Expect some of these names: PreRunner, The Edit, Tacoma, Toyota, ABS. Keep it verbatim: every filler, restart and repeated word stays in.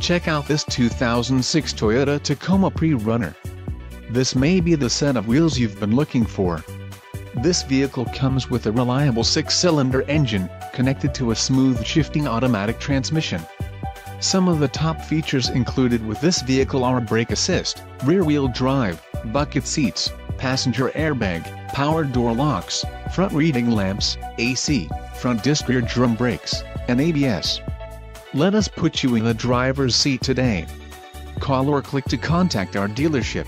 Check out this two thousand six Toyota Tacoma PreRunner. This may be the set of wheels you've been looking for. This vehicle comes with a reliable six-cylinder engine, connected to a smooth shifting automatic transmission. Some of the top features included with this vehicle are brake assist, rear-wheel drive, bucket seats, passenger airbag, power door locks, front reading lamps, A C, front disc rear drum brakes, and A B S. Let us put you in the driver's seat today. Call or click to contact our dealership.